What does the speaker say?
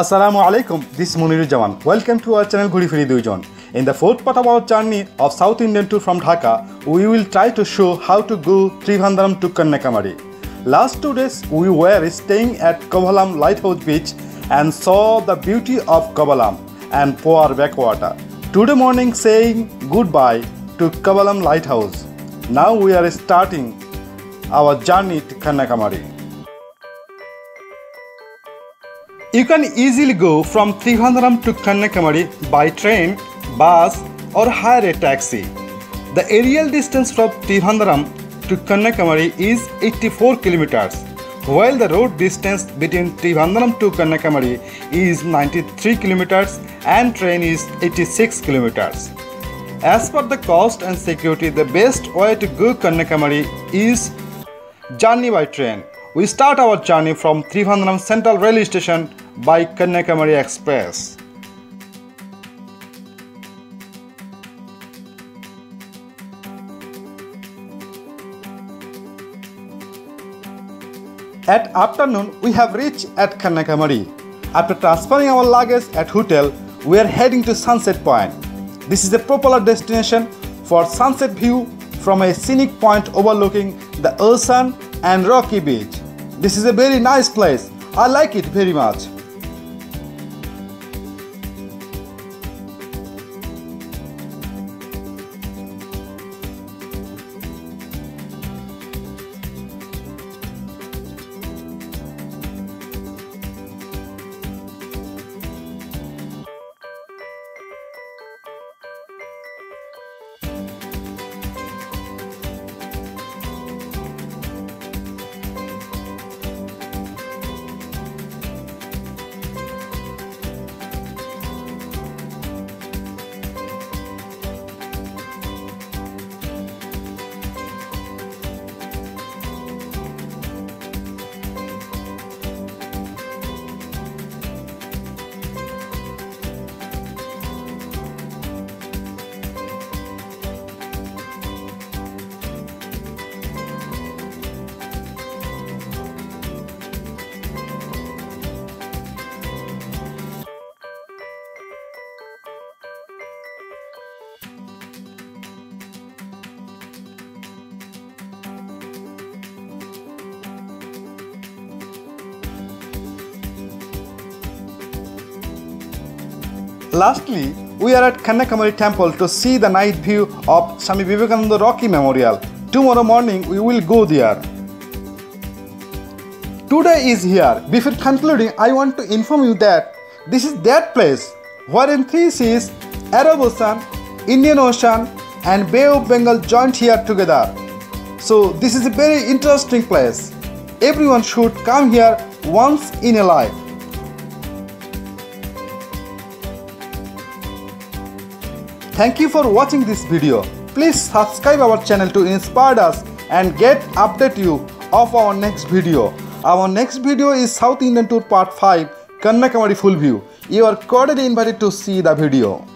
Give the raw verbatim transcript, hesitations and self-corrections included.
Assalamu alaikum, this is Munir Zaman. Welcome to our channel Ghorifiri Doijon. In the fourth part of our journey of South Indian tour from Dhaka, we will try to show how to go Trivandrum to Kanyakumari. Last two days, we were staying at Kovalam Lighthouse Beach and saw the beauty of Kovalam and poor backwater. Today morning saying goodbye to Kovalam Lighthouse. Now we are starting our journey to Kanyakumari. You can easily go from Trivandrum to Kanyakumari by train, bus or hire a taxi. The aerial distance from Trivandrum to Kanyakumari is eighty-four kilometers, while the road distance between Trivandrum to Kanyakumari is ninety-three kilometers and train is eighty-six kilometers. As per the cost and security, the best way to go Kanyakumari is journey by train. We start our journey from Trivandrum Central Railway Station by Kanyakumari Express. At afternoon, we have reached at Kanyakumari. After transferring our luggage at hotel, we are heading to Sunset Point. This is a popular destination for sunset view from a scenic point overlooking the ocean and rocky beach. This is a very nice place. I like it very much. Lastly, we are at Kanyakumari temple to see the night view of Swami Vivekananda Rock Memorial. Tomorrow morning we will go there. Today is here. Before concluding, I want to inform you that this is that place where in three seas, Arab Ocean, Indian Ocean and Bay of Bengal joined here together. So this is a very interesting place. Everyone should come here once in a life. Thank you for watching this video. Please subscribe our channel to inspire us and get update you of our next video. Our next video is South Indian Tour Part five, Kanyakumari Full View. You are cordially invited to see the video.